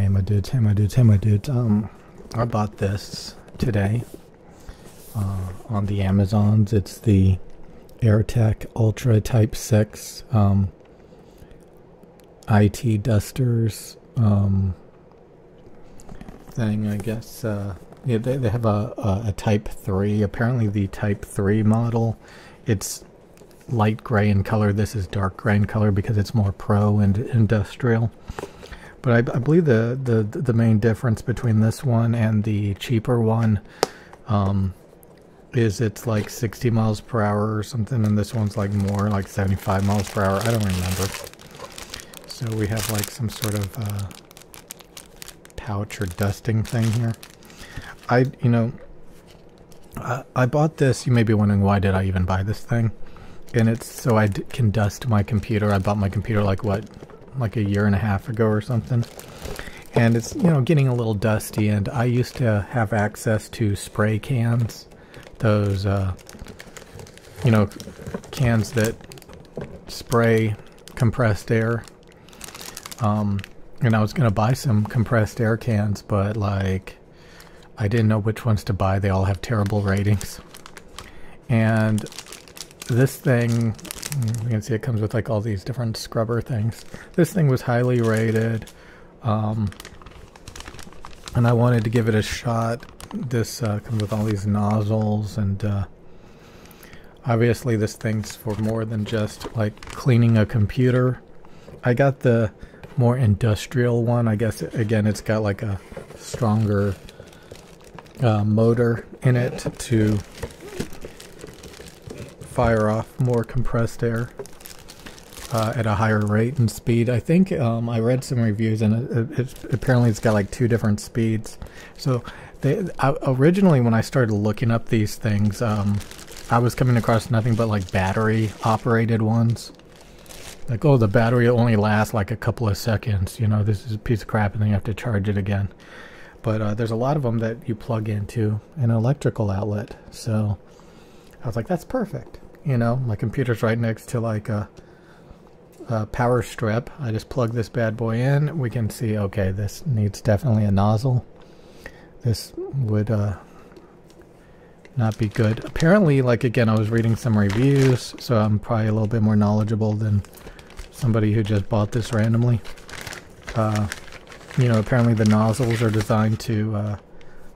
Hey my dudes, hey my dudes, hey my dudes. I bought this today on the Amazons. It's the AirTec Ultra Type 6 IT dusters thing, I guess. Yeah, they have a Type 3. Apparently the Type 3 model, it's light gray in color. This is dark gray in color because it's more pro and industrial. But I believe the main difference between this one and the cheaper one is it's like 60 miles per hour or something, and this one's like more like 75 miles per hour. I don't remember. So we have like some sort of pouch or dusting thing here. I bought this. You may be wondering, why did I even buy this thing? And it's so I can dust my computer. I bought my computer like what? Like a year and a half ago or something, and it's, you know, getting a little dusty, and I used to have access to spray cans, those you know, cans that spray compressed air, and I was gonna buy some compressed air cans, but like I didn't know which ones to buy. They all have terrible ratings. And this thing, you can see it comes with like all these different scrubber things. This thing was highly rated, and I wanted to give it a shot. This comes with all these nozzles, and obviously this thing's for more than just like cleaning a computer. I got the more industrial one, I guess. Again, it's got like a stronger motor in it to fire off more compressed air at a higher rate and speed. I think I read some reviews, and apparently it's got like two different speeds. So originally when I started looking up these things, I was coming across nothing but like battery operated ones. Like, oh, the battery only lasts like a couple of seconds, you know, this is a piece of crap, and then you have to charge it again. But there's a lot of them that you plug into an electrical outlet. So I was like, that's perfect. You know, my computer's right next to like a power strip. I just plug this bad boy in. We can see, okay, this needs definitely a nozzle. This would not be good. Apparently, like, again, I was reading some reviews, so I'm probably a little bit more knowledgeable than somebody who just bought this randomly. You know, apparently the nozzles are designed to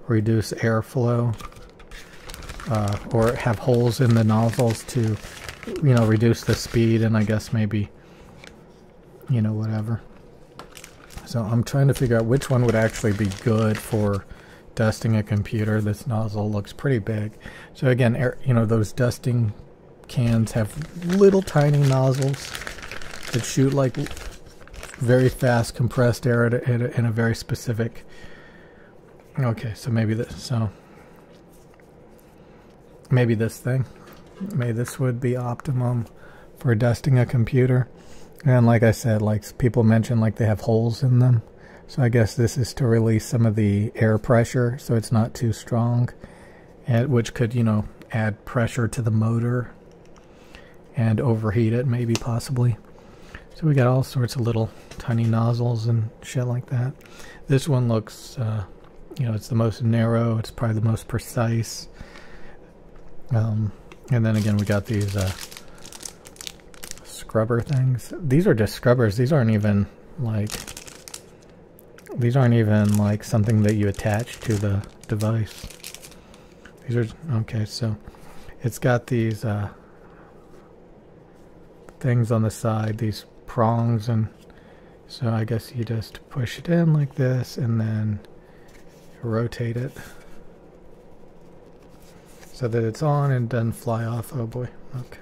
reduce airflow. Or have holes in the nozzles to, you know, reduce the speed, and I guess maybe, you know, whatever. So I'm trying to figure out which one would actually be good for dusting a computer. This nozzle looks pretty big. So again, you know, those dusting cans have little tiny nozzles that shoot like very fast compressed air in a very specific... Okay, so maybe this... So... maybe this thing, maybe this would be optimum for dusting a computer. And like I said, like people mentioned, like they have holes in them, so I guess this is to release some of the air pressure so it's not too strong, and which could, you know, add pressure to the motor and overheat it, maybe, possibly. So we got all sorts of little tiny nozzles and shit like that. This one looks you know, it's the most narrow, it's probably the most precise. And then again, we got these scrubber things. These are just scrubbers. These aren't even like something that you attach to the device. These are, okay, so it's got these things on the side, these prongs, and so I guess you just push it in like this and then rotate it so that it's on and doesn't fly off. Oh boy. Okay.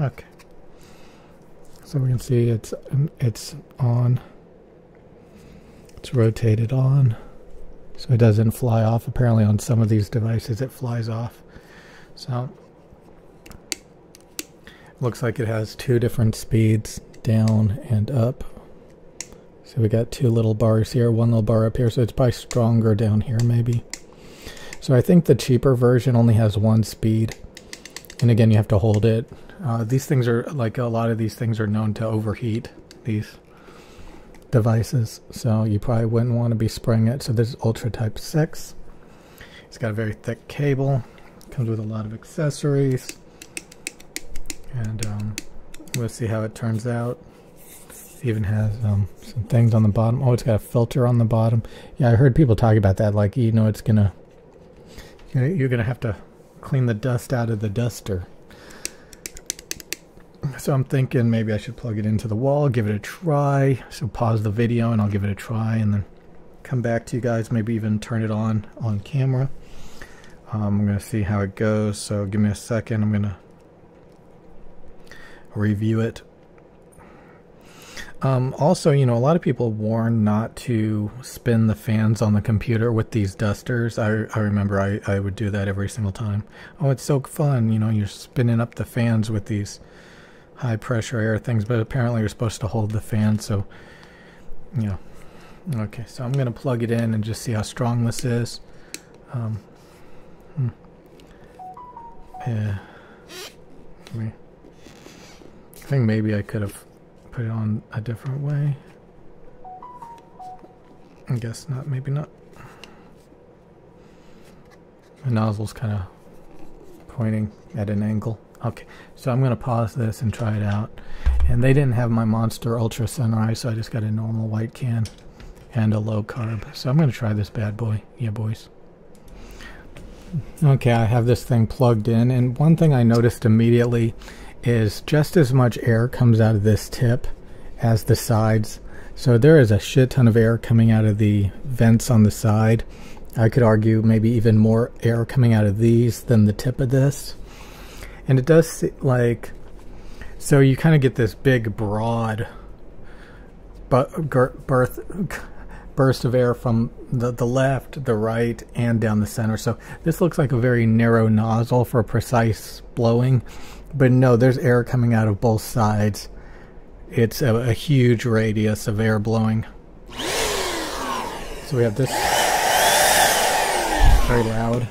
Okay. So we can see it's on. It's rotated on, so it doesn't fly off. Apparently on some of these devices it flies off. So looks like it has two different speeds, down and up. So we got two little bars here, one little bar up here, so it's probably stronger down here maybe. So I think the cheaper version only has one speed, and again, you have to hold it. These things are, like, a lot of these things are known to overheat, these. devices, so you probably wouldn't want to be spraying it. So this is Ultra Type 6. It's got a very thick cable, comes with a lot of accessories, and we'll see how it turns out. It even has some things on the bottom. Oh, it's got a filter on the bottom. Yeah, I heard people talk about that, like, you know, it's gonna, you're gonna have to clean the dust out of the duster. So I'm thinking maybe I should plug it into the wall, give it a try. So pause the video and I'll give it a try and then come back to you guys, maybe even turn it on camera. I'm going to see how it goes, so give me a second. I'm going to review it. Also, you know, a lot of people warn not to spin the fans on the computer with these dusters. I remember I would do that every single time. Oh, it's so fun, you know, you're spinning up the fans with these high pressure air things, but apparently you're supposed to hold the fan, so, you know. Okay, so I'm going to plug it in and just see how strong this is. Yeah. I think maybe I could have put it on a different way. I guess not, maybe not. The nozzle's kind of pointing at an angle. Okay, so I'm going to pause this and try it out. And they didn't have my Monster Ultra Sunrise, so I just got a normal white can and a low carb. So I'm going to try this bad boy. Yeah, boys. Okay, I have this thing plugged in, and one thing I noticed immediately is just as much air comes out of this tip as the sides. So there is a shit ton of air coming out of the vents on the side. I could argue maybe even more air coming out of these than the tip of this. And it does, like, so you kind of get this big, broad burst of air from the left, the right, and down the center. So this looks like a very narrow nozzle for precise blowing. But no, there's air coming out of both sides. It's a huge radius of air blowing. So we have this very loud.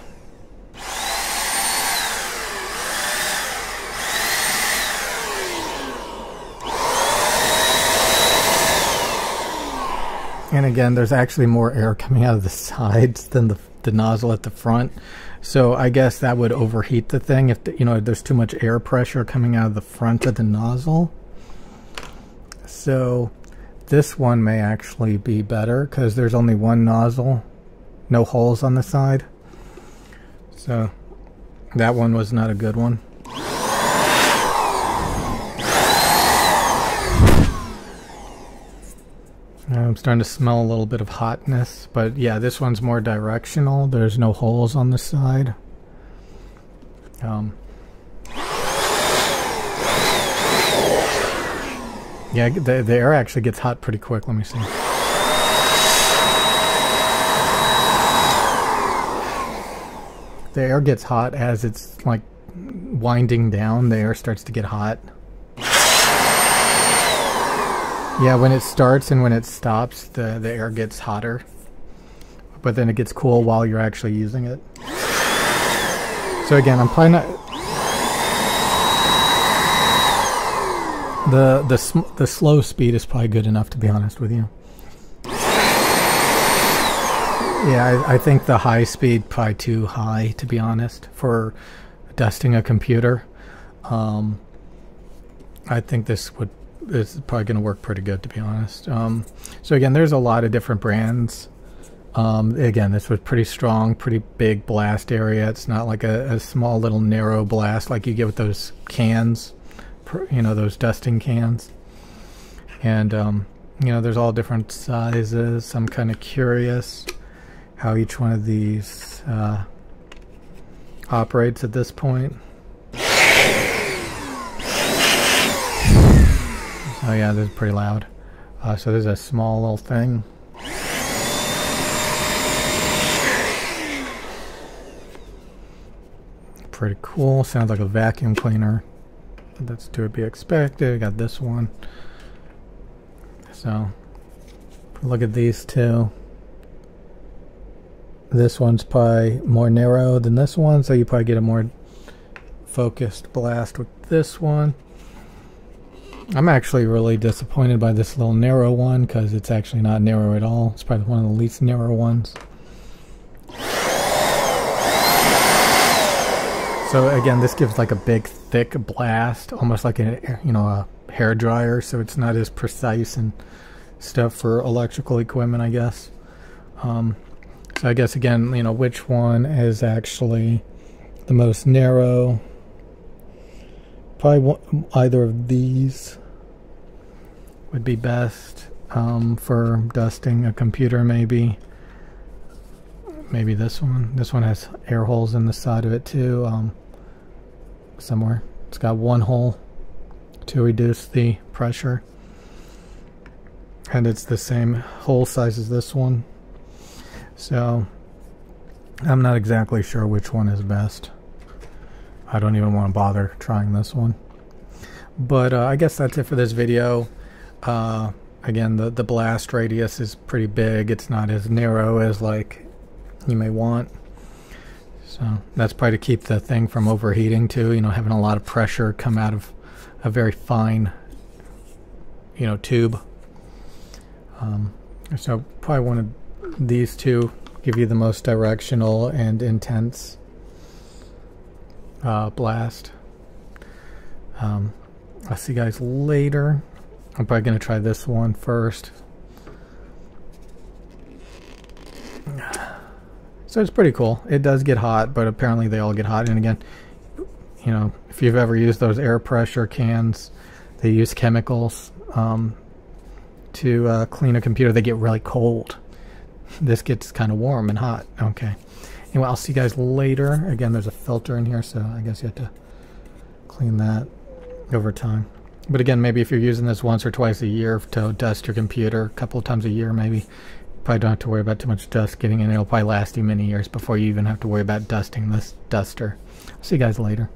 And again, there's actually more air coming out of the sides than the nozzle at the front. So I guess that would overheat the thing if, you know, there's too much air pressure coming out of the front of the nozzle. So this one may actually be better because there's only one nozzle, no holes on the side. So that one was not a good one. I'm starting to smell a little bit of hotness, but yeah, this one's more directional. There's no holes on the side. Yeah, the air actually gets hot pretty quick. Let me see. The air gets hot as it's like winding down. The air starts to get hot. Yeah, when it starts and when it stops, the air gets hotter. But then it gets cool while you're actually using it. So again, I'm probably not... The slow speed is probably good enough, to be honest with you. Yeah, I think the high speed probably too high, to be honest, for dusting a computer. I think this would... It's probably going to work pretty good, to be honest. So again, there's a lot of different brands. Again, this was pretty strong, pretty big blast area. It's not like a small little narrow blast like you get with those cans, you know, those dusting cans. And, you know, there's all different sizes. I'm kind of curious how each one of these operates at this point. Oh yeah, this is pretty loud. So there's a small little thing. Pretty cool. Sounds like a vacuum cleaner. That's to be expected. Got this one. So look at these two. This one's probably more narrow than this one, so you probably get a more focused blast with this one. I'm actually really disappointed by this little narrow one, because it's actually not narrow at all. It's probably one of the least narrow ones. So again, this gives like a big thick blast, almost like a, you know, a hairdryer, so it's not as precise and stuff for electrical equipment, I guess. So I guess again, you know, which one is actually the most narrow? Probably one, either of these would be best for dusting a computer, maybe. Maybe this one. This one has air holes in the side of it too, somewhere. It's got one hole to reduce the pressure. And it's the same hole size as this one. So I'm not exactly sure which one is best. I don't even want to bother trying this one. But I guess that's it for this video. Again, the blast radius is pretty big. It's not as narrow as like you may want. So that's probably to keep the thing from overheating too, you know, having a lot of pressure come out of a very fine, you know, tube. So probably one of these two give you the most directional and intense blast. I'll see you guys later. I'm probably going to try this one first. So it's pretty cool. It does get hot, but apparently they all get hot. And again, you know, if you've ever used those air pressure cans, they use chemicals to clean a computer. They get really cold. This gets kind of warm and hot. Okay. Anyway, I'll see you guys later. Again, there's a filter in here, so I guess you have to clean that over time. But again, maybe if you're using this once or twice a year to dust your computer, a couple of times a year maybe, probably don't have to worry about too much dust getting in. It'll probably last you many years before you even have to worry about dusting this duster. I'll see you guys later.